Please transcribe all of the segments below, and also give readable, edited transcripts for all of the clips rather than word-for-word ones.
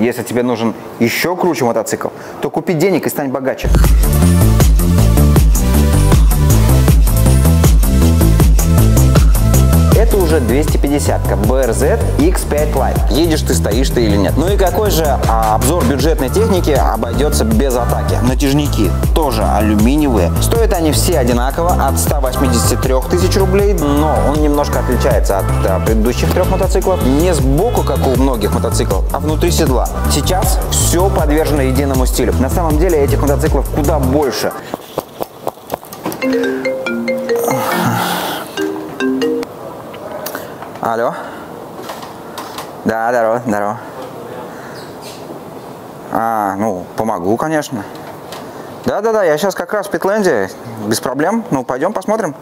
Если тебе нужен еще круче мотоцикл, то купи денег и стань богаче. Это уже 250-ка BRZ X5 Lite. Едешь ты, стоишь ты или нет. Ну и какой же обзор бюджетной техники обойдется без атаки? Натяжники тоже алюминиевые. Стоят они все одинаково от 183 тысяч рублей, но он немножко отличается от предыдущих трех мотоциклов. Не сбоку, как у многих мотоциклов, а внутри седла. Сейчас все подвержено единому стилю. На самом деле этих мотоциклов куда больше. Алло. Да, здорово, здорово. Ну, помогу, конечно. Да, я сейчас как раз в Питленде, без проблем. Ну, пойдем посмотрим.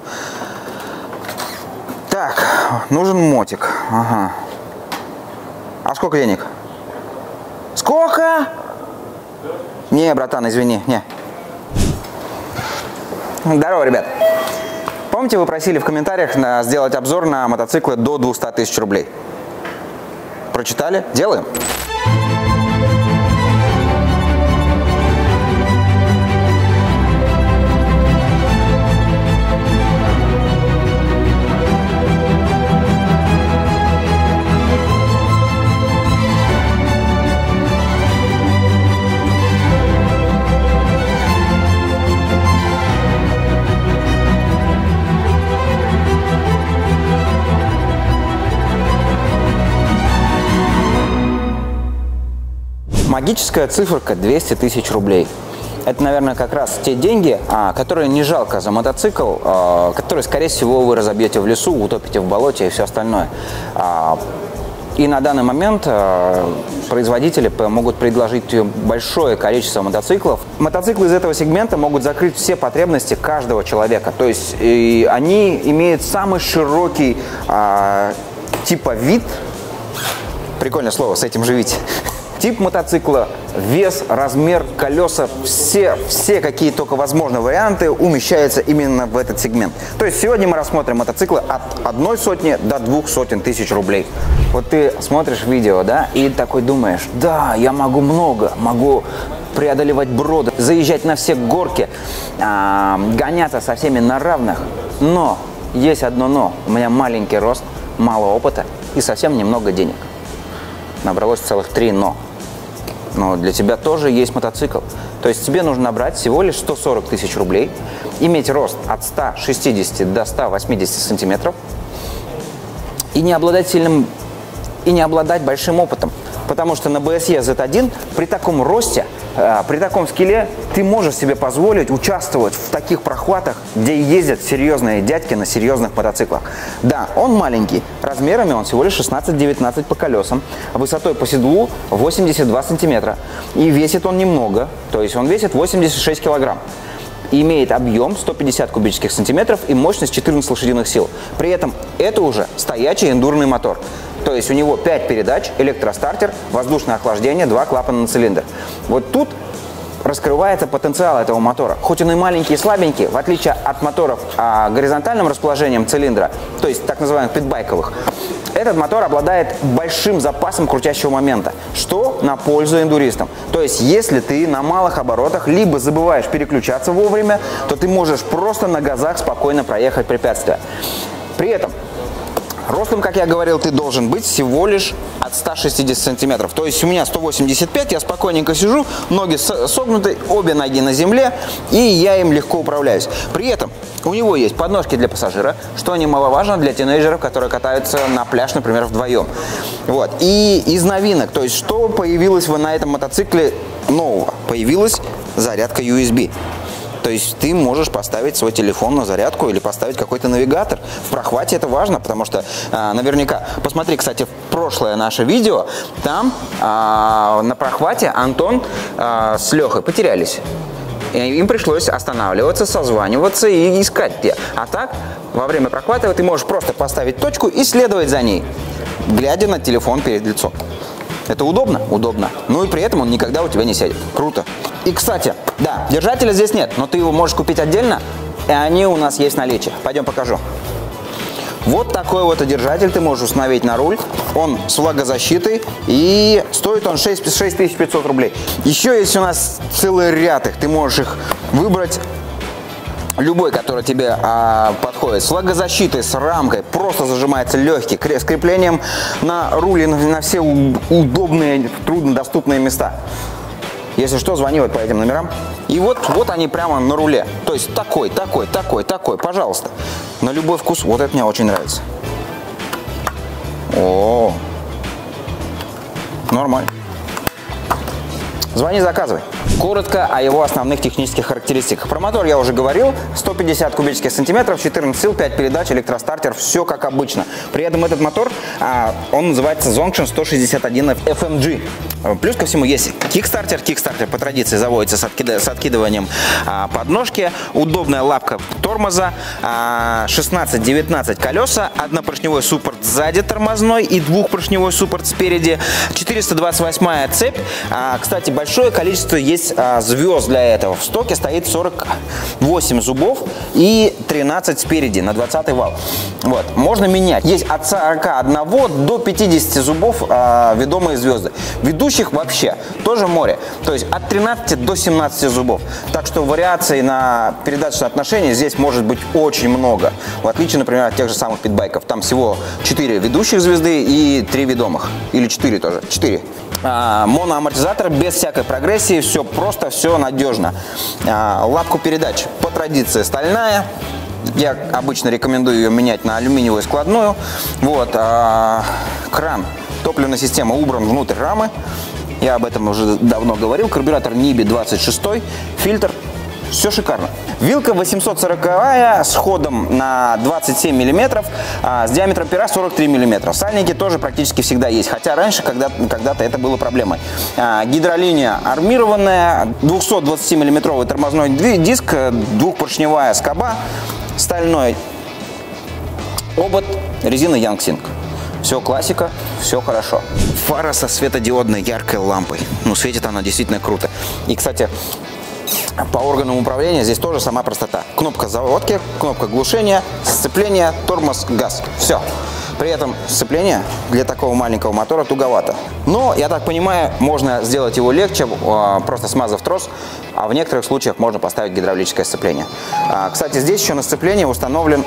Так, нужен мотик. Ага. А сколько денег? Сколько? Не, братан, извини, не. Здорово, ребят. Помните, вы просили в комментариях сделать обзор на мотоциклы до 200 тысяч рублей? Прочитали? Делаем! Магическая циферка 200 тысяч рублей. Это, наверное, как раз те деньги, которые не жалко за мотоцикл, который, скорее всего, вы разобьете в лесу, утопите в болоте и все остальное. И на данный момент производители могут предложить большое количество мотоциклов. Мотоциклы из этого сегмента могут закрыть все потребности каждого человека. То есть они имеют самый широкий типа вид. Прикольное слово, с этим живите. Тип мотоцикла, вес, размер, колеса, все какие только возможные варианты умещаются именно в этот сегмент. То есть сегодня мы рассмотрим мотоциклы от 1 сотни до 200 тысяч рублей. Вот ты смотришь видео, да, и такой думаешь: да, я могу много, могу преодолевать броды, заезжать на все горки, гоняться со всеми на равных. Но есть одно но: у меня маленький рост, мало опыта и совсем немного денег. Набралось целых 3 но. Но для тебя тоже есть мотоцикл. То есть тебе нужно набрать всего лишь 140 тысяч рублей, иметь рост от 160 до 180 сантиметров и не обладать большим опытом. Потому что на BSE Z1 при таком росте, при таком скилле ты можешь себе позволить участвовать в таких прохватах, где ездят серьезные дядьки на серьезных мотоциклах. Да, он маленький, размерами он всего лишь 16-19 по колесам, высотой по седлу 82 сантиметра. И весит он немного, то есть он весит 86 килограмм. Имеет объем 150 кубических сантиметров и мощность 14 лошадиных сил. При этом это уже стоячий эндурный мотор. То есть у него 5 передач, электростартер, воздушное охлаждение, 2 клапана на цилиндр. Вот тут раскрывается потенциал этого мотора. Хоть он и маленький и слабенький, в отличие от моторов горизонтальным расположением цилиндра, то есть так называемых питбайковых, этот мотор обладает большим запасом крутящего момента, что на пользу эндуристам. То есть если ты на малых оборотах либо забываешь переключаться вовремя, то ты можешь просто на газах спокойно проехать препятствия. При этом ростом, как я говорил, ты должен быть всего лишь от 160 сантиметров. То есть у меня 185, я спокойненько сижу, ноги согнуты, обе ноги на земле, и я им легко управляюсь. При этом у него есть подножки для пассажира, что немаловажно для тинейджеров, которые катаются на пляж, например, вдвоем. Вот. И из новинок, то есть что появилось на этом мотоцикле нового? Появилась зарядка USB. То есть ты можешь поставить свой телефон на зарядку или поставить какой-то навигатор. В прохвате это важно, потому что наверняка... Посмотри, кстати, прошлое наше видео. Там на прохвате Антон с Лехой потерялись. И им пришлось останавливаться, созваниваться и искать тебя. А так, во время прохвата ты можешь просто поставить точку и следовать за ней, глядя на телефон перед лицом. Это удобно? Удобно. Ну и при этом он никогда у тебя не сядет. Круто. И, кстати, да, держателя здесь нет, но ты его можешь купить отдельно, и они у нас есть в наличии. Пойдем покажу. Вот такой вот одержатель ты можешь установить на руль. Он с влагозащитой, и стоит он 6500 рублей. Еще есть у нас целый ряд их, ты можешь их выбрать. Любой, который тебе подходит. С влагозащитой, с рамкой, просто зажимается легкий, с креплением на руле, на все удобные, труднодоступные места. Если что, звони вот по этим номерам. И вот они прямо на руле. То есть такой, пожалуйста. На любой вкус. Вот это мне очень нравится. О, нормально. Звони, заказывай. Коротко о его основных технических характеристиках. Про мотор я уже говорил. 150 кубических сантиметров, 14 сил, 5 передач, электростартер. Все как обычно. При этом этот мотор, он называется Zongshen 161 FMG. Плюс ко всему есть кикстартер. Кикстартер по традиции заводится с откидыванием подножки. Удобная лапка тормоза. 16-19 колеса. Однопоршневой суппорт сзади тормозной и двухпоршневой суппорт спереди. 428-я цепь. Кстати, большое количество есть звезд для этого. В стоке стоит 48 зубов и 13 спереди на 20-й вал. Вот. Можно менять. Есть от 41 до 50 зубов ведомые звезды. Ведущих вообще тоже море. То есть от 13 до 17 зубов. Так что вариаций на передаточное отношение здесь может быть очень много. В отличие, например, от тех же самых питбайков. Там всего 4 ведущих звезды и 3 ведомых. Или 4 тоже. 4. Моноамортизатор без всякой прогрессии, все просто, все надежно. Лапку передач по традиции стальная. Я обычно рекомендую ее менять на алюминиевую складную. Вот. Кран. Топливная система убран внутрь рамы. Я об этом уже давно говорил. Карбюратор NIBBI 26, фильтр. Все шикарно. Вилка 840-я с ходом на 27 мм, с диаметром пера 43 мм. Сальники тоже практически всегда есть, хотя раньше когда-то это было проблемой. Гидролиния армированная, 220 мм тормозной диск, двухпоршневая скоба, стальной обод, резина YongXin. Все классика, все хорошо. Фара со светодиодной яркой лампой. Ну, светит она действительно круто. И, кстати, по органам управления здесь тоже сама простота. Кнопка заводки, кнопка глушения, сцепление, тормоз, газ. Все. При этом сцепление для такого маленького мотора туговато. Но, я так понимаю, можно сделать его легче, просто смазав трос, а в некоторых случаях можно поставить гидравлическое сцепление. Кстати, здесь еще на сцепление установлен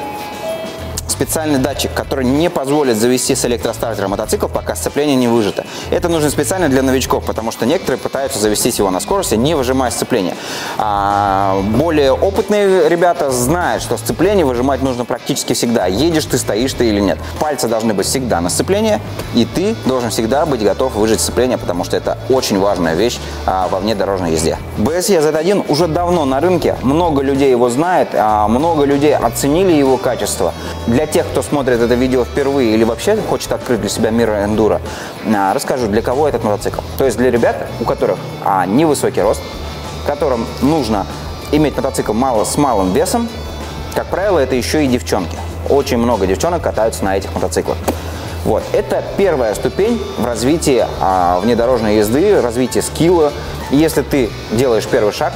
специальный датчик, который не позволит завести с электростартера мотоцикл, пока сцепление не выжато. Это нужно специально для новичков, потому что некоторые пытаются завестись его на скорости, не выжимая сцепление. Более опытные ребята знают, что сцепление выжимать нужно практически всегда. Едешь ты, стоишь ты или нет. Пальцы должны быть всегда на сцеплении, и ты должен всегда быть готов выжать сцепление, потому что это очень важная вещь во внедорожной езде. BSE Z1 уже давно на рынке, много людей его знает, много людей оценили его качество. Для тех, кто смотрит это видео впервые или вообще хочет открыть для себя мир эндуро, расскажу, для кого этот мотоцикл. То есть для ребят, у которых невысокий рост, которым нужно иметь мотоцикл с малым весом. Как правило, это еще и девчонки. Очень много девчонок катаются на этих мотоциклах. Вот. Это первая ступень в развитии внедорожной езды, в развитии скилла. И если ты делаешь первый шаг,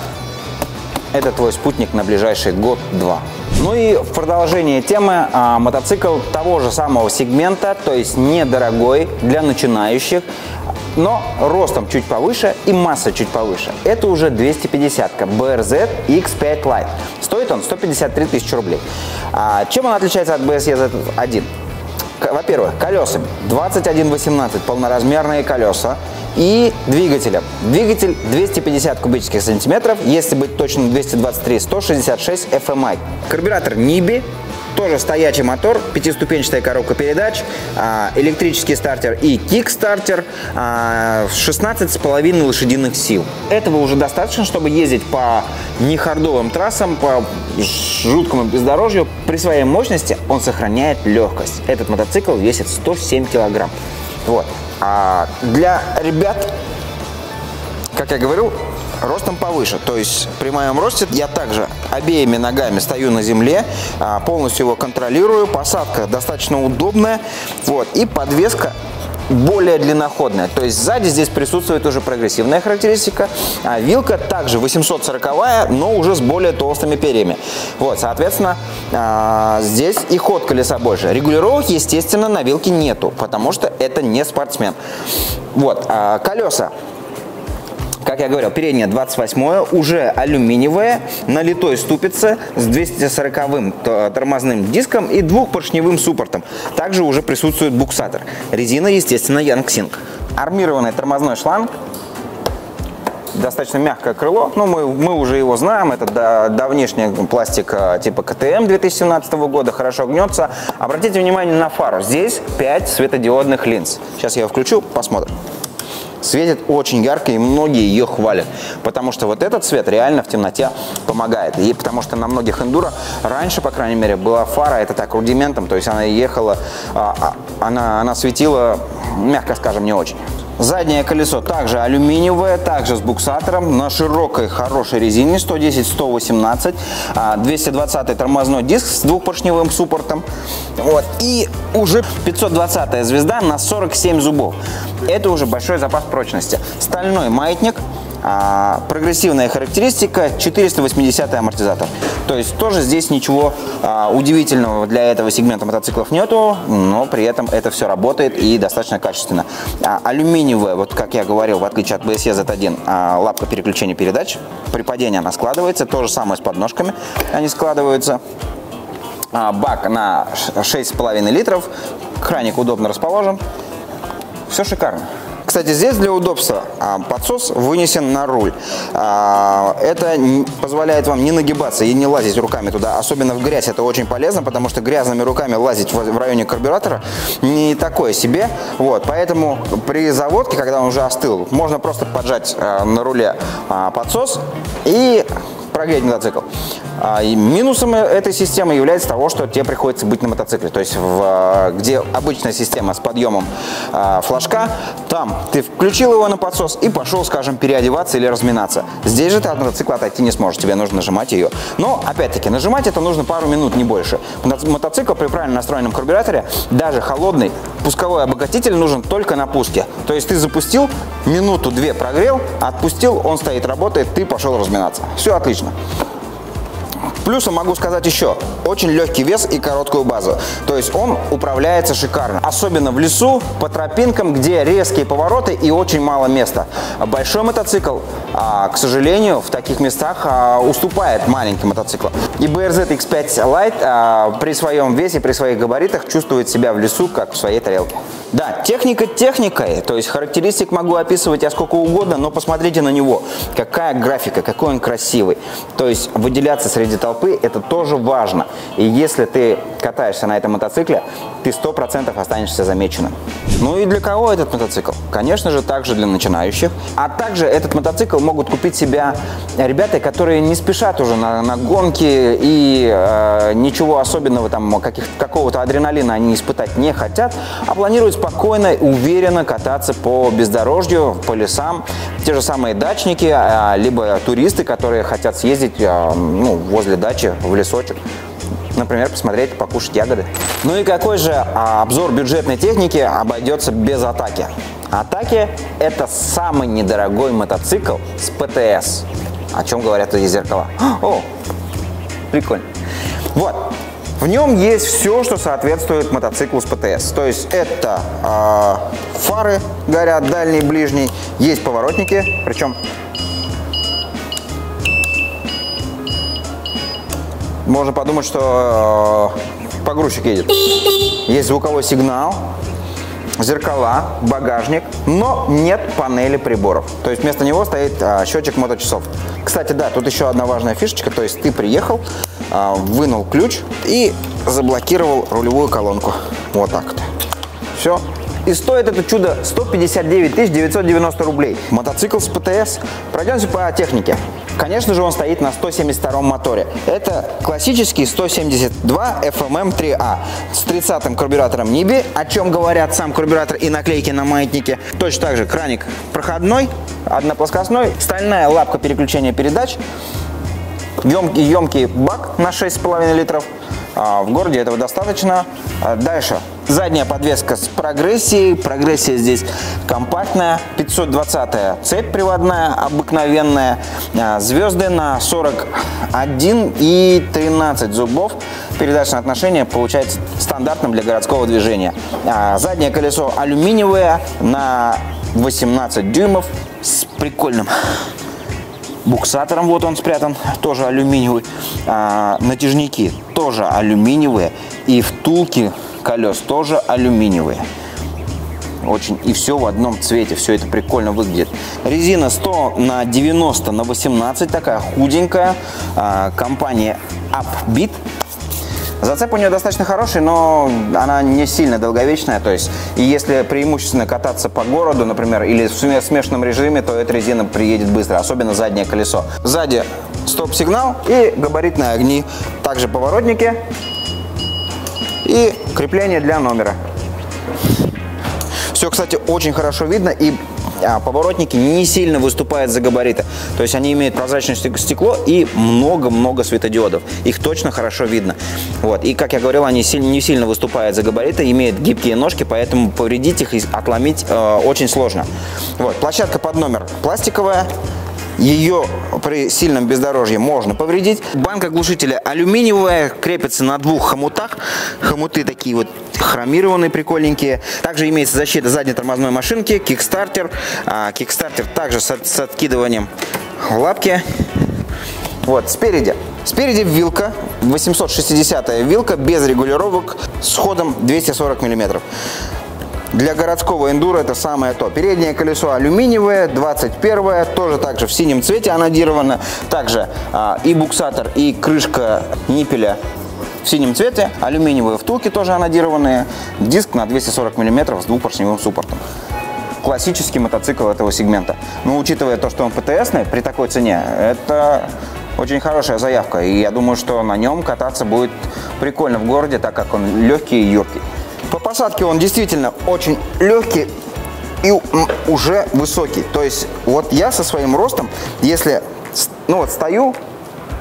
это твой спутник на ближайший год-два. Ну и в продолжение темы мотоцикл того же самого сегмента, то есть недорогой для начинающих, но ростом чуть повыше и масса чуть повыше. Это уже 250-ка BRZ X5 Lite. Стоит он 153 тысячи рублей. Чем он отличается от BSE Z1? Во-первых, колесами 21-18 полноразмерные колеса и двигателем. Двигатель 250 кубических сантиметров, если быть точным 223, 166 FMI. Карбюратор NIBBI, тоже стоячий мотор, 5-ступенчатая коробка передач, электрический стартер и кикстартер, 16,5 лошадиных сил. Этого уже достаточно, чтобы ездить по нехардовым трассам, по жуткому бездорожью. При своей мощности он сохраняет легкость. Этот мотоцикл весит 107 килограмм. Вот. А для ребят, как я говорил, ростом повыше. То есть при моем росте я также обеими ногами стою на земле, полностью его контролирую. Посадка достаточно удобная. Вот. И подвеска более длинноходная. То есть сзади здесь присутствует уже прогрессивная характеристика. А вилка также 840-я, но уже с более толстыми перьями. Вот, соответственно, здесь и ход колеса больше. Регулировок, естественно, на вилке нету, потому что это не спортсмен. Вот, колеса. Как я говорил, переднее 28-е, уже алюминиевое, на литой ступице с 240-м тормозным диском и двухпоршневым суппортом. Также уже присутствует буксатор. Резина, естественно, YongXin. Армированный тормозной шланг. Достаточно мягкое крыло, но мы уже его знаем, это давнишний пластик типа КТМ 2017 года, хорошо гнется. Обратите внимание на фару, здесь 5 светодиодных линз. Сейчас я ее включу, посмотрим. Светит очень ярко, и многие ее хвалят, потому что вот этот цвет реально в темноте помогает. И потому что на многих эндуро раньше, по крайней мере, была фара, это так, рудиментом, то есть она ехала, она светила, мягко скажем, не очень. Заднее колесо также алюминиевое, также с буксатором, на широкой хорошей резине 110-118, 220 тормозной диск с двухпоршневым суппортом, вот, и уже 520 звезда на 47 зубов. Это уже большой запас прочности. Стальной маятник, прогрессивная характеристика, 480 амортизатор. То есть тоже здесь ничего удивительного для этого сегмента мотоциклов нету, но при этом это все работает и достаточно качественно. Алюминиевая, вот как я говорил, в отличие от BSE Z1, лапка переключения передач. При падении она складывается, то же самое с подножками, они складываются. Бак на 6,5 литров, краник удобно расположен, все шикарно. Кстати, здесь для удобства подсос вынесен на руль. Это позволяет вам не нагибаться и не лазить руками туда, особенно в грязь. Это очень полезно, потому что грязными руками лазить в районе карбюратора не такое себе. Вот, поэтому при заводке, когда он уже остыл, можно просто поджать на руле подсос и прогреть мотоцикл. И минусом этой системы является того, что тебе приходится быть на мотоцикле. То есть, где обычная система с подъемом флажка, там ты включил его на подсос и пошел, скажем, переодеваться или разминаться. Здесь же ты от мотоцикла отойти не сможешь, тебе нужно нажимать ее. Но, опять-таки, нажимать это нужно пару минут, не больше. Мотоцикл при правильно настроенном карбюраторе, даже холодный, пусковой обогатитель нужен только на пуске. То есть, ты запустил, минуту-две прогрел, отпустил, он стоит, работает, ты пошел разминаться. Все отлично. Плюсом могу сказать еще, очень легкий вес и короткую базу, то есть он управляется шикарно, особенно в лесу, по тропинкам, где резкие повороты и очень мало места. Большой мотоцикл, к сожалению, в таких местах уступает маленьким мотоциклам. И BRZ X5 Lite при своем весе, при своих габаритах чувствует себя в лесу, как в своей тарелке. Да, техника техникой, то есть характеристик могу описывать я сколько угодно, но посмотрите на него, какая графика, какой он красивый. То есть выделяться среди толпы это тоже важно. И если ты катаешься на этом мотоцикле, ты 100% останешься замеченным. Ну и для кого этот мотоцикл? Конечно же, также для начинающих. А также этот мотоцикл могут купить себя ребята, которые не спешат уже на гонки и ничего особенного, там какого-то адреналина они испытать не хотят, а планируют спокойно и уверенно кататься по бездорожью, по лесам. Те же самые дачники, либо туристы, которые хотят съездить возле дачи, в лесочек. Например, посмотреть, покушать ягоды. Ну и какой же обзор бюджетной техники обойдется без атаки? Атаки – это самый недорогой мотоцикл с ПТС. О чем говорят эти зеркала? О, прикольно. Вот. В нем есть все, что соответствует мотоциклу с ПТС. То есть это фары горят, дальний, ближний. Есть поворотники, причем можно подумать, что погрузчик едет. Есть звуковой сигнал, зеркала, багажник, но нет панели приборов. То есть вместо него стоит счетчик моточасов. Кстати, да, тут еще одна важная фишечка. То есть ты приехал, вынул ключ и заблокировал рулевую колонку. Вот так вот. Все. И стоит это чудо 159 990 рублей. Мотоцикл с ПТС. Пройдемся по технике. Конечно же, он стоит на 172 моторе. Это классический 172 FMM3A с 30-м карбюратором NIBBI, о чем говорят сам карбюратор и наклейки на маятнике. Точно так же краник проходной, одноплоскостной, стальная лапка переключения передач, емкий бак на 6,5 литров. В городе этого достаточно. Дальше Задняя подвеска с прогрессией. Прогрессия здесь компактная. 520-я цепь приводная, обыкновенная. Звезды на 41 и 13 зубов. Передачное отношение получается стандартным для городского движения. Заднее колесо алюминиевое на 18 дюймов с прикольным буксатором. Вот он спрятан, тоже алюминиевый. Натяжники тоже алюминиевые. И втулки колес тоже алюминиевые. Очень, и все в одном цвете, все это прикольно выглядит. Резина 100 на 90 на 18, такая худенькая, компания Upbeat. Зацеп у нее достаточно хороший, но она не сильно долговечная, то есть если преимущественно кататься по городу, например, или в смешанном режиме, то эта резина приедет быстро, особенно заднее колесо. Сзади стоп-сигнал и габаритные огни, также поворотники и крепление для номера. Все, кстати, очень хорошо видно, и поворотники не сильно выступают за габариты. То есть они имеют прозрачное стекло и много-много светодиодов. Их точно хорошо видно. Вот. И, как я говорил, они не сильно выступают за габариты, имеют гибкие ножки, поэтому повредить их и отломить очень сложно. Вот. Площадка под номер пластиковая. Ее при сильном бездорожье можно повредить. Банка глушителя алюминиевая, крепится на двух хомутах. Хомуты такие вот хромированные, прикольненькие. Также имеется защита задней тормозной машинки, кикстартер. Кикстартер также с откидыванием лапки. Вот, спереди. Спереди вилка, 860-я вилка, без регулировок, с ходом 240 мм. Для городского эндуро это самое то. Переднее колесо алюминиевое, 21-е, тоже также в синем цвете анодировано. Также и буксатор, и крышка ниппеля в синем цвете. Алюминиевые втулки тоже анодированные. Диск на 240 мм с двухпоршневым суппортом. Классический мотоцикл этого сегмента. Но учитывая то, что он ПТСный, при такой цене, это очень хорошая заявка. И я думаю, что на нем кататься будет прикольно в городе, так как он легкий и юркий. По посадке он действительно очень легкий и уже высокий. То есть вот я со своим ростом, если вот стою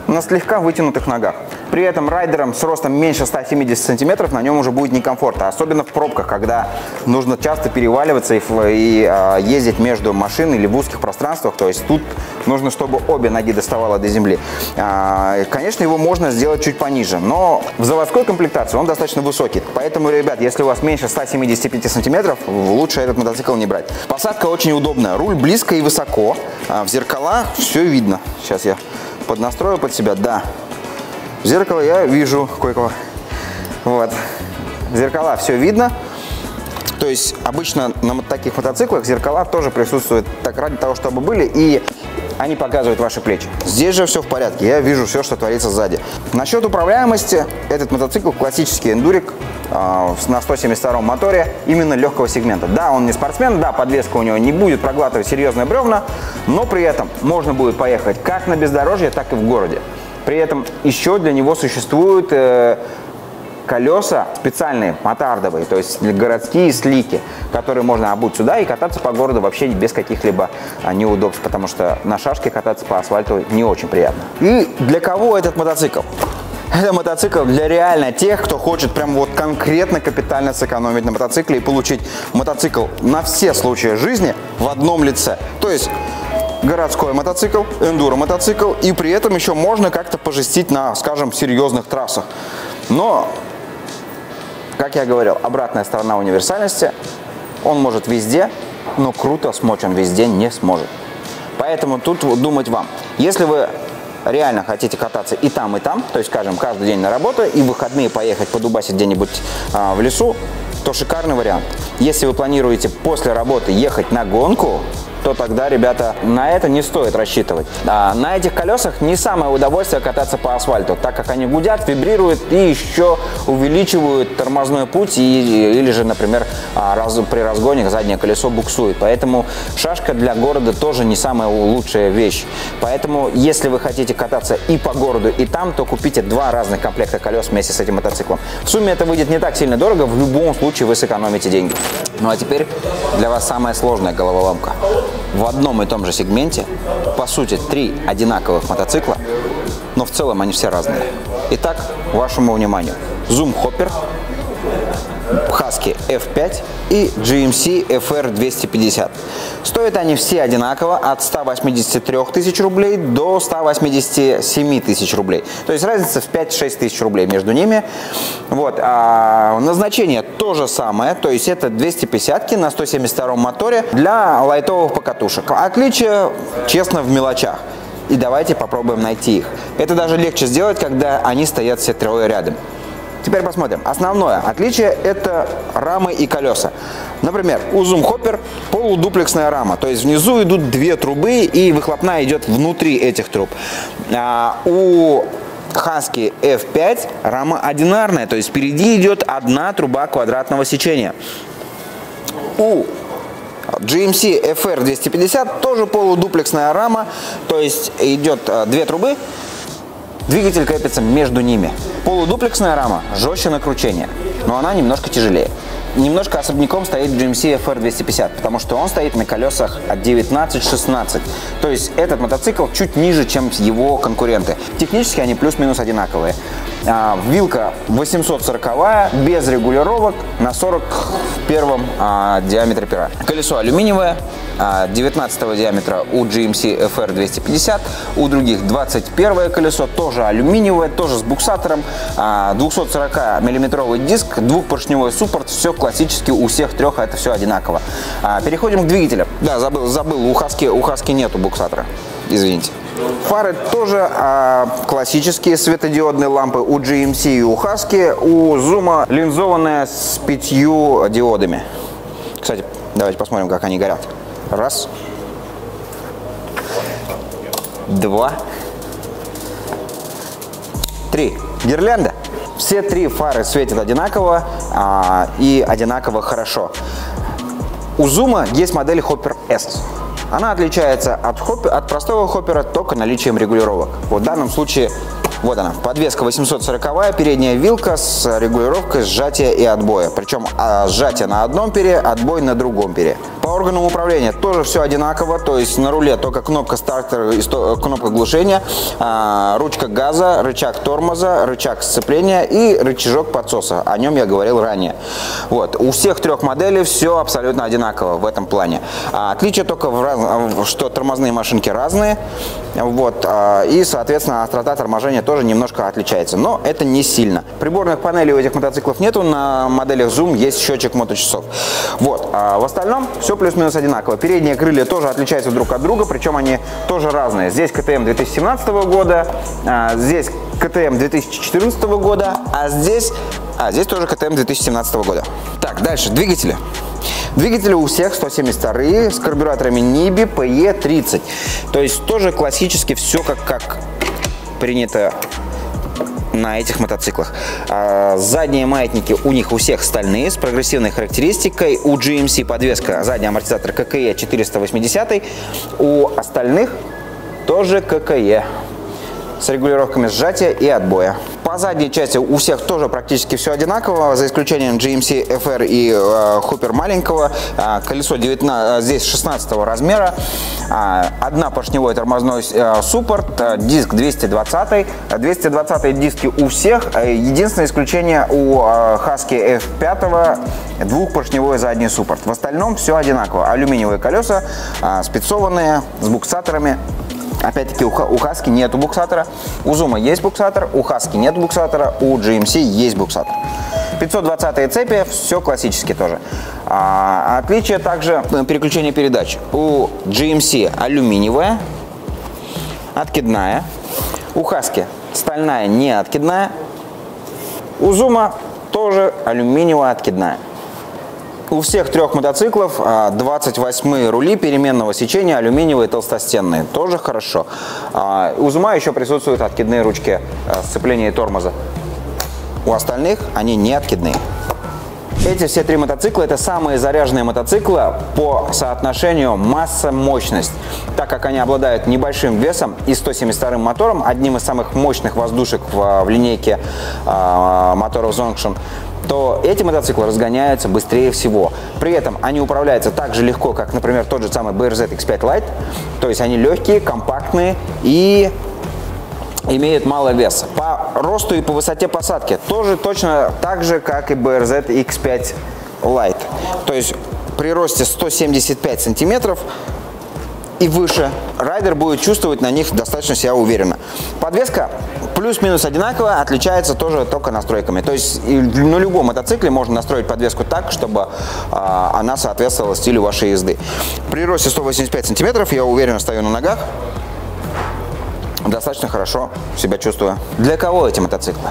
на слегка вытянутых ногах, при этом райдером с ростом меньше 170 сантиметров на нем уже будет некомфортно, особенно в пробках, когда нужно часто переваливаться и ездить между машин или в узких пространствах. То есть тут нужно, чтобы обе ноги доставало до земли. Конечно, его можно сделать чуть пониже, но в заводской комплектации он достаточно высокий. Поэтому, ребят, если у вас меньше 175 сантиметров, лучше этот мотоцикл не брать. Посадка очень удобная. Руль близко и высоко. В зеркалах все видно. Сейчас я поднастрою под себя. Да, в зеркало я вижу кое-кого. Вот. В зеркала все видно. То есть обычно на таких мотоциклах зеркала тоже присутствуют так ради того, чтобы были, и они показывают ваши плечи. Здесь же все в порядке, я вижу все, что творится сзади. Насчет управляемости, этот мотоцикл классический эндурик на 172-м моторе, именно легкого сегмента. Да, он не спортсмен, да, подвеска у него не будет проглатывать серьезные бревна, но при этом можно будет поехать как на бездорожье, так и в городе. При этом еще для него существуют колеса специальные, мотардовые, то есть городские слики, которые можно обуть сюда и кататься по городу вообще без каких-либо неудобств, потому что на шашке кататься по асфальту не очень приятно. И для кого этот мотоцикл? Это мотоцикл для реально тех, кто хочет прям вот конкретно капитально сэкономить на мотоцикле и получить мотоцикл на все случаи жизни в одном лице. То есть городской мотоцикл, эндуро-мотоцикл, и при этом еще можно как-то пожестить на, скажем, серьезных трассах. Но, как я говорил, обратная сторона универсальности, он может везде, но круто смочь он везде не сможет. Поэтому тут думать вам. Если вы реально хотите кататься и там, то есть, скажем, каждый день на работу и в выходные поехать подубасить где-нибудь в лесу, то шикарный вариант. Если вы планируете после работы ехать на гонку, то тогда, ребята, на это не стоит рассчитывать. На этих колесах не самое удовольствие кататься по асфальту, так как они гудят, вибрируют и еще увеличивают тормозной путь, или же, например, при разгоне заднее колесо буксует. Поэтому шашка для города тоже не самая лучшая вещь. Поэтому, если вы хотите кататься и по городу, и там, то купите два разных комплекта колес вместе с этим мотоциклом. В сумме это выйдет не так сильно дорого, в любом случае вы сэкономите деньги. Ну а теперь для вас самая сложная головоломка. В одном и том же сегменте, по сути, три одинаковых мотоцикла, но в целом они все разные. Итак, вашему вниманию ZUUM HOPPER Husky F5 и GMC FR 250. Стоят они все одинаково, от 183 тысяч рублей до 187 тысяч рублей. То есть разница в 5-6 тысяч рублей между ними. Вот. А назначение то же самое, то есть это 250-ки на 172 моторе для лайтовых покатушек. Отличие, честно, в мелочах. И давайте попробуем найти их. Это даже легче сделать, когда они стоят все трое рядом. Теперь посмотрим. Основное отличие – это рамы и колеса. Например, у ZUUM HOPPER полудуплексная рама, то есть внизу идут две трубы и выхлопная идет внутри этих труб. А у Husky F5 рама одинарная, то есть впереди идет одна труба квадратного сечения. У GMC FR 250 тоже полудуплексная рама, то есть идет две трубы. Двигатель крепится между ними. Полудуплексная рама жестче на кручение, но она немножко тяжелее. Немножко особняком стоит GMC FR 250, потому что он стоит на колесах от 19-16. То есть этот мотоцикл чуть ниже, чем его конкуренты. Технически они плюс-минус одинаковые. Вилка 840 без регулировок на 41-м диаметре пера. Колесо алюминиевое, 19-го диаметра у GMC FR 250, у других 21-е колесо, тоже алюминиевое, тоже с буксатором, 240-миллиметровый диск, двухпоршневой суппорт, все классически у всех трех, это все одинаково. Переходим к двигателям. Да, забыл, у Husky нету буксатора, извините. Фары тоже классические светодиодные лампы у GMC и у Husky, у ZUUM линзованная с 5 диодами. Кстати, давайте посмотрим, как они горят. Раз, два, три. Гирлянда. Все три фары светят одинаково и одинаково хорошо. У ZUUM есть модель Hopper S. Она отличается от простого хоппера только наличием регулировок. Вот в данном случае, вот она, подвеска 840, передняя вилка с регулировкой сжатия и отбоя. Причем сжатие на одном пере, отбой на другом пере. По органам управления тоже все одинаково, то есть на руле только кнопка стартера и кнопка глушения, ручка газа, рычаг тормоза, рычаг сцепления и рычажок подсоса. О нем я говорил ранее. Вот. У всех трех моделей все абсолютно одинаково в этом плане. Отличие только в что тормозные машинки разные, вот, и, соответственно, острота торможения тоже немножко отличается, но это не сильно. Приборных панелей у этих мотоциклов нету, на моделях ZUUM есть счетчик моточасов. Вот, в остальном все плюс-минус одинаково. Передние крылья тоже отличаются друг от друга, причем они тоже разные. Здесь КТМ 2017 года, здесь КТМ 2014 года, а здесь тоже КТМ 2017 года. Так, дальше, двигатели. Двигатели у всех 172 с карбюраторами NIBBI PE30. То есть тоже классически все как принято на этих мотоциклах. Задние маятники у них у всех стальные, с прогрессивной характеристикой. У GMC подвеска, задний амортизатор ККЕ 480, у остальных тоже ККЕ с регулировками сжатия и отбоя. По задней части у всех тоже практически все одинаково, за исключением GMC FR и Hopper маленького. Колесо здесь 16 размера, однопоршневой тормозной суппорт, диск 220. 220 диски у всех, единственное исключение у Husky F5 двухпоршневой задний суппорт. В остальном все одинаково, алюминиевые колеса, спецованные, с буксаторами. Опять-таки, у Husky нет буксатора, у ZUUM есть буксатор, у Husky нет буксатора, у GMC есть буксатор. 520-е цепи, все классически тоже. Отличие также переключение передач. У GMC алюминиевая, откидная, у Husky стальная, не откидная, у ZUUM тоже алюминиевая, откидная. У всех трех мотоциклов 28-е рули переменного сечения, алюминиевые, толстостенные. Тоже хорошо. У ZUUM еще присутствуют откидные ручки сцепления и тормоза. У остальных они не откидные. Эти все три мотоцикла – это самые заряженные мотоциклы по соотношению масса-мощность. Так как они обладают небольшим весом и 172-м мотором, одним из самых мощных воздушек в линейке моторов Zongshen, то эти мотоциклы разгоняются быстрее всего. При этом они управляются так же легко, как, например, тот же самый BRZ X5 Lite. То есть они легкие, компактные и имеет мало веса. По росту и по высоте посадки тоже точно так же, как и BRZ X5 Lite. То есть при росте 175 сантиметров и выше райдер будет чувствовать на них достаточно себя уверенно. Подвеска плюс-минус одинаковая, отличается тоже только настройками. То есть на любом мотоцикле можно настроить подвеску так, чтобы она соответствовала стилю вашей езды. При росте 185 сантиметров я уверенно стою на ногах, достаточно хорошо себя чувствую. Для кого эти мотоциклы?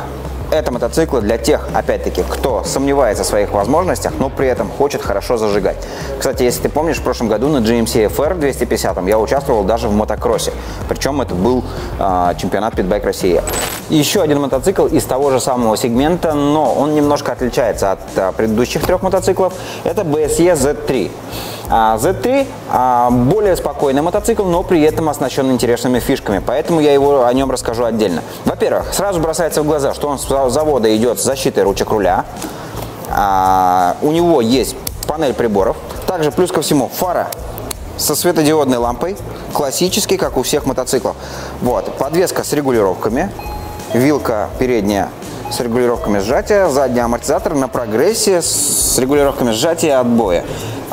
Это мотоциклы для тех, опять-таки, кто сомневается в своих возможностях, но при этом хочет хорошо зажигать. Кстати, если ты помнишь, в прошлом году на GMC FR 250 я участвовал даже в мотокроссе. Причем это был чемпионат питбайк России. Еще один мотоцикл из того же самого сегмента, но он немножко отличается от предыдущих трех мотоциклов. Это BSE Z3. Z3 более спокойный мотоцикл, но при этом оснащен интересными фишками, поэтому я о нем расскажу отдельно. Во-первых, сразу бросается в глаза, что он с завода идет с защитой ручек руля, у него есть панель приборов, также плюс ко всему фара со светодиодной лампой, классический, как у всех мотоциклов. Вот, подвеска с регулировками, вилка передняя с регулировками сжатия, задний амортизатор на прогрессе с регулировками сжатия и отбоя.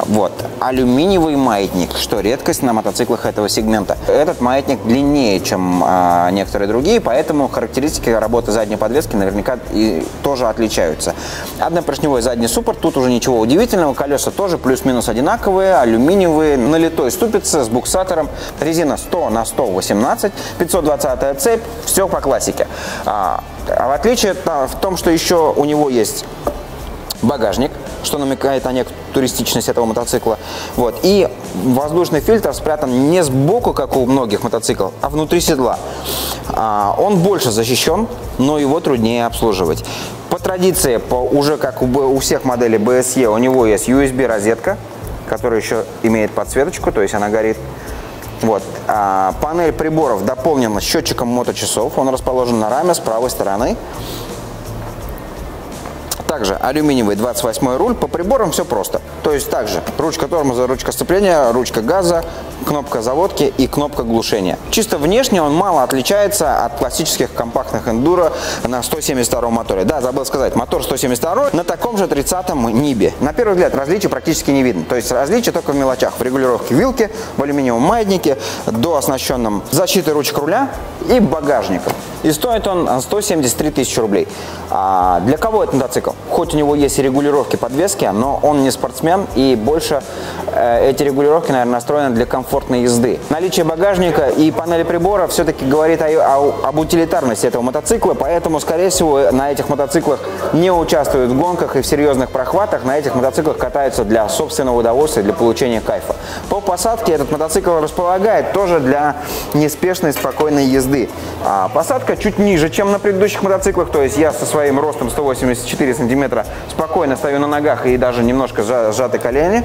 Вот, алюминиевый маятник, что редкость на мотоциклах этого сегмента. Этот маятник длиннее, чем некоторые другие, поэтому характеристики работы задней подвески наверняка и тоже отличаются. Однопоршневой задний суппорт, тут уже ничего удивительного, колеса тоже плюс-минус одинаковые, алюминиевые, налитой ступица с буксатором, резина 100 на 118, 520-я цепь, все по классике. А в отличие в том, что еще у него есть багажник, что намекает на некоторую туристичность этого мотоцикла. Вот. И воздушный фильтр спрятан не сбоку, как у многих мотоциклов, а внутри седла. Он больше защищен, но его труднее обслуживать. По традиции, уже как у всех моделей BSE, у него есть USB-розетка, которая еще имеет подсветочку, то есть она горит. Вот. Панель приборов дополнена счетчиком моточасов. Он расположен на раме с правой стороны. Также алюминиевый 28-й руль, по приборам все просто. То есть также ручка тормоза, ручка сцепления, ручка газа, кнопка заводки и кнопка глушения. Чисто внешне он мало отличается от классических компактных эндуро на 172-м моторе. Да, забыл сказать, мотор 172-й на таком же 30-м NIBBI. На первый взгляд различий практически не видно. То есть различия только в мелочах. В регулировке вилки, в алюминиевом маятнике, дооснащенном защитой ручек руля и багажником. И стоит он 173 тысячи рублей. А для кого этот мотоцикл? Хоть у него есть и регулировки подвески, но он не спортсмен, и больше эти регулировки, наверное, настроены для комфортной езды. Наличие багажника и панели прибора все-таки говорит об утилитарности этого мотоцикла, поэтому, скорее всего, на этих мотоциклах не участвуют в гонках и в серьезных прохватах, на этих мотоциклах катаются для собственного удовольствия, для получения кайфа. По посадке этот мотоцикл располагает тоже для неспешной, спокойной езды. А посадка чуть ниже, чем на предыдущих мотоциклах, то есть я со своим ростом 184 сантиметра спокойно стою на ногах и даже немножко сжаты колени,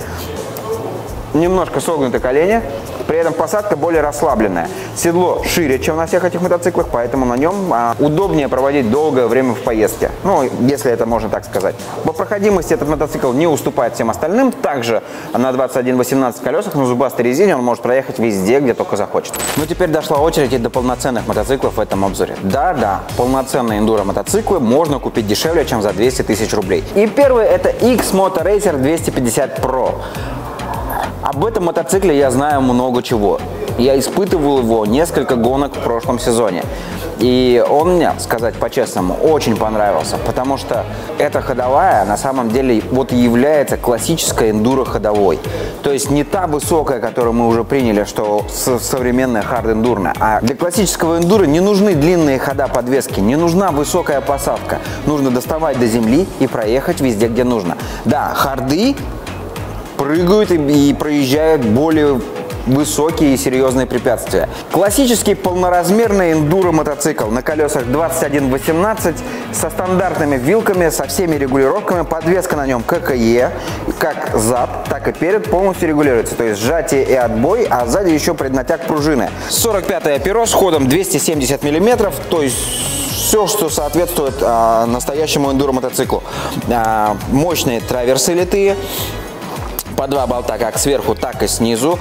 немножко согнуты колени, при этом посадка более расслабленная. Седло шире, чем на всех этих мотоциклах, поэтому на нем удобнее проводить долгое время в поездке, ну, если это можно так сказать. По проходимости этот мотоцикл не уступает всем остальным, также на 21-18 колесах на зубастой резине он может проехать везде, где только захочет. Ну, теперь дошла очередь и до полноценных мотоциклов в этом обзоре. Да-да, полноценные эндуро-мотоциклы можно купить дешевле, чем за 200 тысяч рублей. И первый — это X-MotoRacer 250 Pro. Об этом мотоцикле я знаю много чего. Я испытывал его несколько гонок в прошлом сезоне. И он мне, сказать по-честному, очень понравился, потому что эта ходовая на самом деле вот и является классической эндуро-ходовой. То есть не та высокая, которую мы уже приняли, что современная хард-эндурная. А для классического эндуро не нужны длинные хода подвески, не нужна высокая посадка. Нужно доставать до земли и проехать везде, где нужно. Да, харды прыгают и проезжают более высокие и серьезные препятствия. Классический полноразмерный эндуро-мотоцикл на колесах 21-18 со стандартными вилками, со всеми регулировками. Подвеска на нем ККЕ, как зад, так и перед полностью регулируется. То есть сжатие и отбой, а сзади еще преднатяг пружины. 45-е перо с ходом 270 мм, то есть все, что соответствует настоящему эндуро-мотоциклу. Мощные траверсы литые. по два болта как сверху, так и снизу.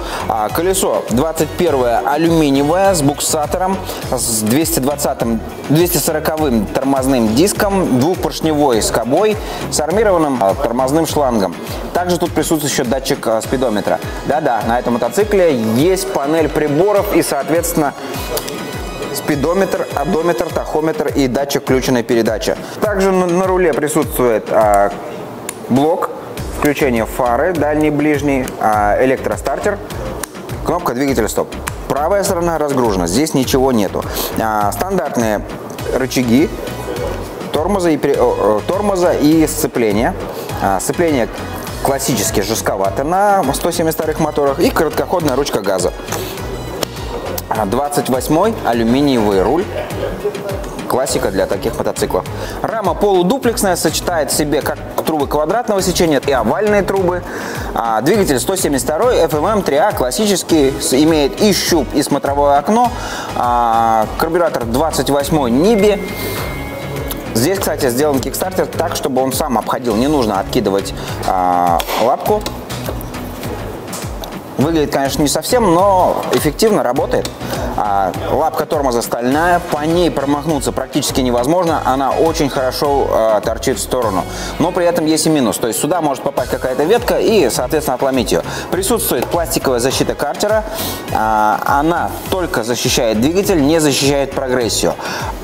Колесо 21 алюминиевое с буксатором, с 240-м тормозным диском, двухпоршневой скобой с армированным тормозным шлангом. Также тут присутствует еще датчик спидометра. Да-да, на этом мотоцикле есть панель приборов и, соответственно, спидометр, одометр, тахометр и датчик включенной передачи. Также на руле присутствует блок, включение фары, дальний, ближний, электростартер, кнопка двигателя стоп. Правая сторона разгружена, здесь ничего нету. Стандартные рычаги тормоза и сцепления. Сцепление классически жестковато на 170 старых моторах, и коротководная ручка газа. 28-й алюминиевый руль. Классика для таких мотоциклов. Рама полудуплексная, сочетает в себе как трубы квадратного сечения и овальные трубы. Двигатель 172 FMM 3А, классический, имеет и щуп, и смотровое окно. Карбюратор 28 NIBBI. Здесь, кстати, сделан кикстартер так, чтобы он сам обходил, не нужно откидывать лапку. Выглядит, конечно, не совсем, но эффективно работает. Лапка тормоза стальная, по ней промахнуться практически невозможно, она очень хорошо торчит в сторону. Но при этом есть и минус, то есть сюда может попасть какая-то ветка и, соответственно, отломить ее. Присутствует пластиковая защита картера, она только защищает двигатель, не защищает прогрессию.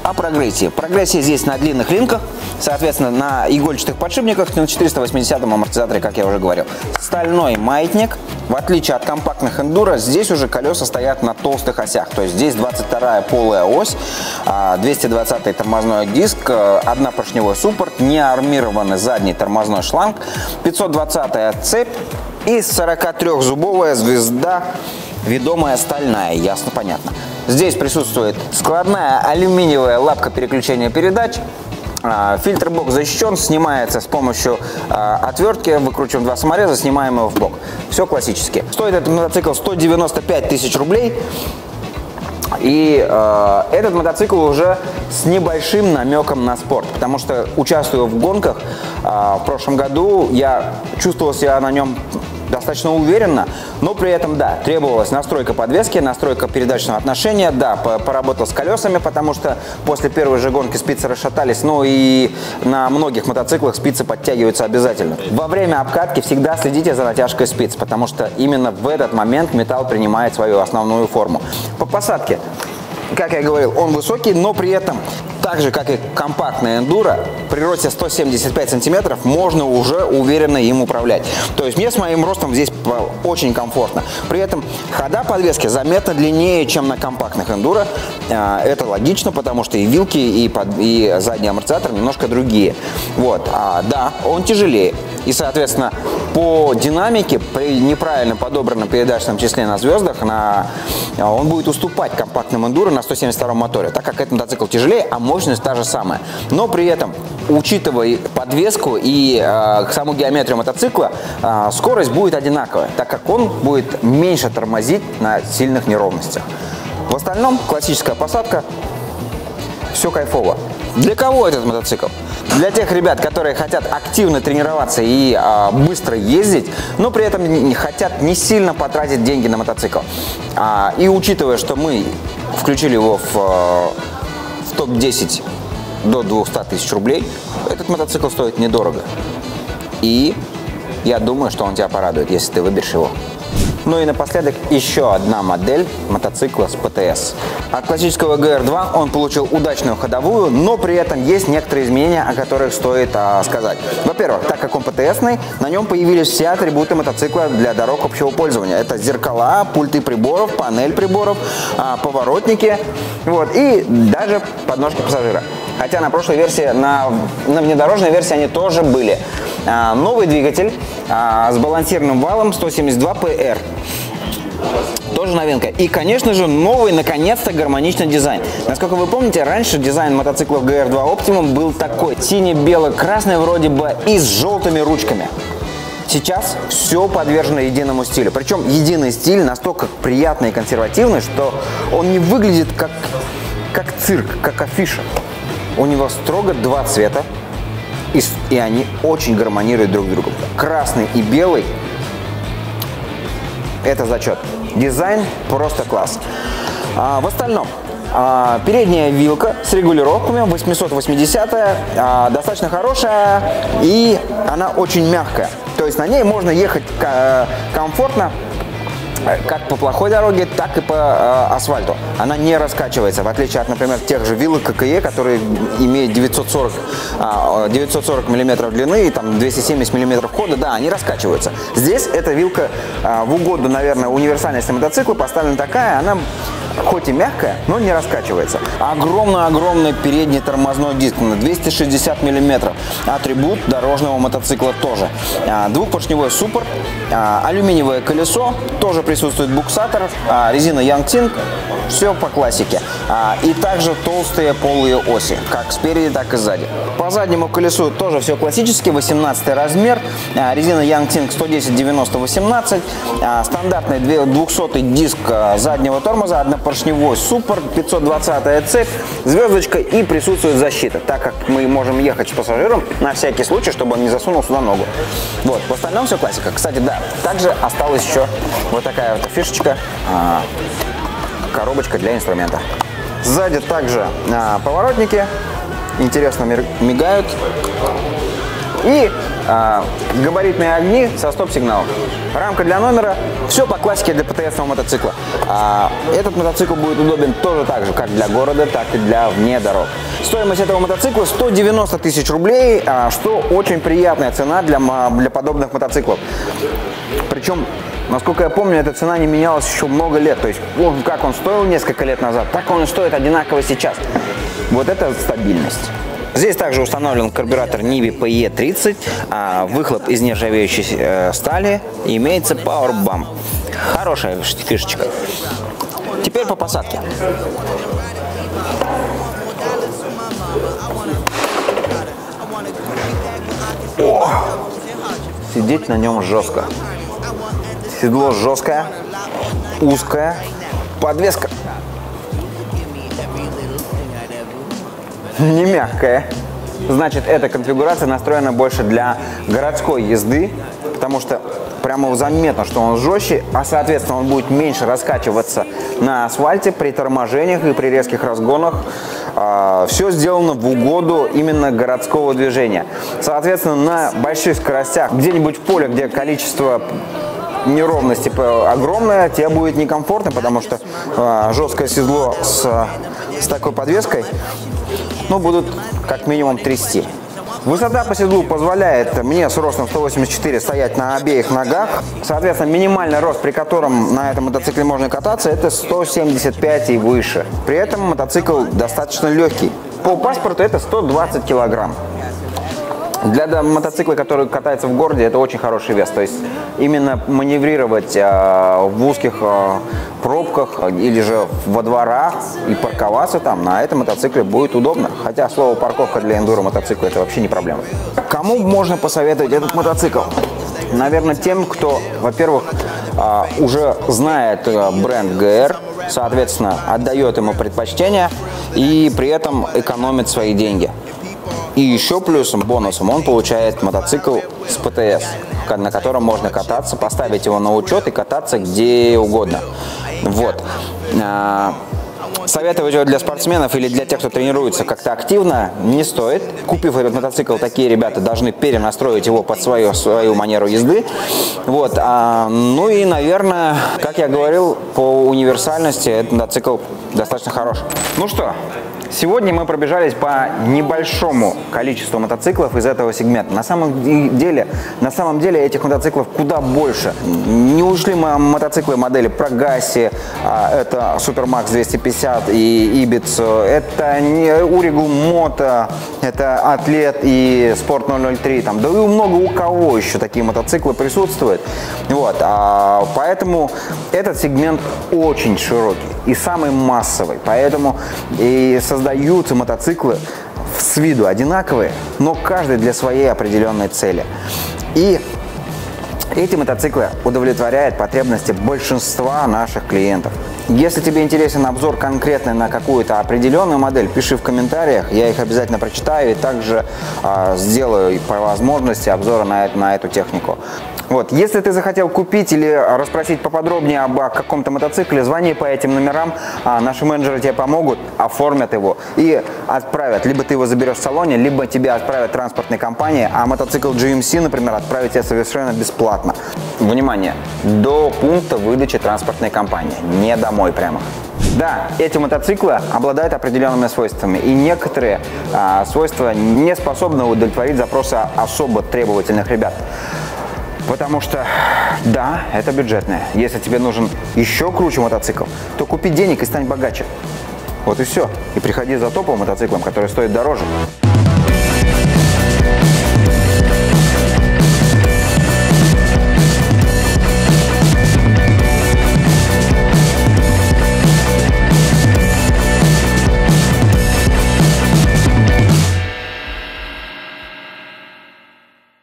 О прогрессии. Прогрессия здесь на длинных линках, соответственно, на игольчатых подшипниках, на 480-м амортизаторе, как я уже говорил. Стальной маятник, в отличие от компактных эндуро, здесь уже колеса стоят на толстых осях. То есть здесь 22-я полая ось, 220-й тормозной диск, однопоршневой суппорт, не армированный задний тормозной шланг, 520-я цепь и 43-зубовая звезда, ведомая стальная, ясно, понятно. Здесь присутствует складная алюминиевая лапка переключения передач. Фильтр-бок защищен, снимается с помощью отвертки, выкручиваем два самореза, снимаем его в бок. Все классически. Стоит этот мотоцикл 195 тысяч рублей. И этот мотоцикл уже с небольшим намеком на спорт, потому что, участвуя в гонках, в прошлом году я чувствовал себя на нем достаточно уверенно, но при этом, да, требовалась настройка подвески, настройка передачного отношения, да, поработал с колесами, потому что после первой же гонки спицы расшатались, ну и на многих мотоциклах спицы подтягиваются обязательно. Во время обкатки всегда следите за натяжкой спиц, потому что именно в этот момент металл принимает свою основную форму. По посадке, как я говорил, он высокий, но при этом, так же, как и компактная эндуро, при росте 175 сантиметров можно уже уверенно им управлять. То есть мне с моим ростом здесь очень комфортно. При этом хода подвески заметно длиннее, чем на компактных эндуро. Это логично, потому что и вилки, и задний амортизатор немножко другие. Вот. Да, он тяжелее. И, соответственно, по динамике, при неправильно подобранном передачном числе на звездах, он будет уступать компактным эндуро на 172-м моторе, так как этот мотоцикл тяжелее, а мощность та же самая. Но при этом, учитывая подвеску и саму геометрию мотоцикла, скорость будет одинаковая, так как он будет меньше тормозить на сильных неровностях. В остальном классическая посадка, все кайфово. Для кого этот мотоцикл? Для тех ребят, которые хотят активно тренироваться и быстро ездить, но при этом не хотят не сильно потратить деньги на мотоцикл. И учитывая, что мы включили его в топ-10 до 200 тысяч рублей, этот мотоцикл стоит недорого. И я думаю, что он тебя порадует, если ты выберешь его. Ну и напоследок еще одна модель мотоцикла с ПТС. От классического GR2 он получил удачную ходовую, но при этом есть некоторые изменения, о которых стоит сказать. Во-первых, так как он ПТСный, на нем появились все атрибуты мотоцикла для дорог общего пользования. Это зеркала, пульты приборов, панель приборов, поворотники, вот, и даже подножки пассажира. Хотя на прошлой версии, на внедорожной версии они тоже были. Новый двигатель с балансированным валом 172 PR. Тоже новинка. И, конечно же, новый, наконец-то, гармоничный дизайн. Насколько вы помните, раньше дизайн мотоциклов GR2 Optimum был такой. Сине-бело-красный вроде бы и с желтыми ручками. Сейчас все подвержено единому стилю. Причем единый стиль настолько приятный и консервативный, что он не выглядит как цирк, как афиша. У него строго два цвета. И они очень гармонируют друг с другом. Красный и белый это зачет. Дизайн просто класс. В остальном, передняя вилка с регулировками 880-я, достаточно хорошая, и она очень мягкая. То есть на ней можно ехать комфортно, как по плохой дороге, так и по асфальту. Она не раскачивается, в отличие от, например, тех же вилок ККЕ, которые имеют 940 мм длины и там 270 мм хода. Да, они раскачиваются. Здесь эта вилка в угоду, наверное, универсальности мотоцикла поставлена такая, она хоть и мягкая, но не раскачивается. Огромный-огромный передний тормозной диск на 260 мм. Атрибут дорожного мотоцикла тоже. Двухпоршневой суппорт, алюминиевое колесо, тоже присутствует буксатор, резина YongXin, все по классике. И также толстые полые оси, как спереди, так и сзади. По заднему колесу тоже все классически, 18 размер, резина YongXin 110-90-18, стандартный 200-й диск заднего тормоза, поршневой суппорт, 520-я цепь, звездочка и присутствует защита, так как мы можем ехать с пассажиром на всякий случай, чтобы он не засунул сюда ногу. Вот, в остальном все классика. Кстати, да, также осталась еще вот такая вот фишечка, коробочка для инструмента. Сзади также поворотники, интересно мигают, и габаритные огни со стоп-сигналом. Рамка для номера. Все по классике для ПТСного мотоцикла. Этот мотоцикл будет удобен тоже так же, как для города, так и для вне дорог. Стоимость этого мотоцикла 190 тысяч рублей, что очень приятная цена для подобных мотоциклов. Причем, насколько я помню, эта цена не менялась еще много лет. То есть, как он стоил несколько лет назад, так он и стоит одинаково сейчас. Вот это стабильность. Здесь также установлен карбюратор NIBBI PE30, выхлоп из нержавеющей стали, имеется Powerbump. Хорошая фишечка. Теперь по посадке. О! Сидеть на нем жестко. Седло жесткое, узкое, подвеска не мягкая. Значит, эта конфигурация настроена больше для городской езды, потому что прямо заметно, что он жестче, а соответственно он будет меньше раскачиваться на асфальте при торможениях и при резких разгонах. Все сделано в угоду именно городского движения. Соответственно, на больших скоростях, где-нибудь в поле, где количество неровности огромное, тебе будет некомфортно, потому что жесткое седло с такой подвеской, ну, будут как минимум трясти. Высота по седлу позволяет мне с ростом 184 стоять на обеих ногах. Соответственно, минимальный рост, при котором на этом мотоцикле можно кататься, это 175 и выше. При этом мотоцикл достаточно легкий. По паспорту это 120 килограмм. Для мотоцикла, который катается в городе, это очень хороший вес. То есть именно маневрировать в узких пробках или же во дворах и парковаться там на этом мотоцикле будет удобно. Хотя слово «парковка» для эндуро мотоцикла – это вообще не проблема. Кому можно посоветовать этот мотоцикл? Наверное, тем, кто, во-первых, уже знает бренд GR, соответственно, отдает ему предпочтение и при этом экономит свои деньги. И еще плюсом, бонусом, он получает мотоцикл с ПТС, на котором можно кататься, поставить его на учет и кататься где угодно. Вот. Советовать его для спортсменов или для тех, кто тренируется как-то активно, не стоит. Купив этот мотоцикл, такие ребята должны перенастроить его под свою манеру езды. Вот. Ну и, наверное, как я говорил, по универсальности этот мотоцикл достаточно хорош. Ну что? Сегодня мы пробежались по небольшому количеству мотоциклов из этого сегмента. На самом деле этих мотоциклов куда больше. Не ушли мы мотоциклы модели Прогаси, это Супермакс 250 и Ибиц, это не Уригу Мото, это Атлет и Спорт 003. Там, да и много у кого еще такие мотоциклы присутствуют. Вот, поэтому этот сегмент очень широкий и самый массовый. Поэтому и создаются мотоциклы с виду одинаковые, но каждый для своей определенной цели. И эти мотоциклы удовлетворяют потребности большинства наших клиентов. Если тебе интересен обзор конкретный на какую-то определенную модель, пиши в комментариях, я их обязательно прочитаю и также сделаю по возможности обзоры на эту технику. Вот. Если ты захотел купить или расспросить поподробнее об каком-то мотоцикле, звони по этим номерам, наши менеджеры тебе помогут, оформят его и отправят. Либо ты его заберешь в салоне, либо тебя отправят транспортной компании, а мотоцикл GMC, например, отправят тебе совершенно бесплатно. Внимание, до пункта выдачи транспортной компании, не домой прямо. Да, эти мотоциклы обладают определенными свойствами, и некоторые свойства не способны удовлетворить запросы особо требовательных ребят. Потому что, да, это бюджетное. Если тебе нужен еще круче мотоцикл, то купи денег и стань богаче. Вот и все. И приходи за топовым мотоциклом, который стоит дороже.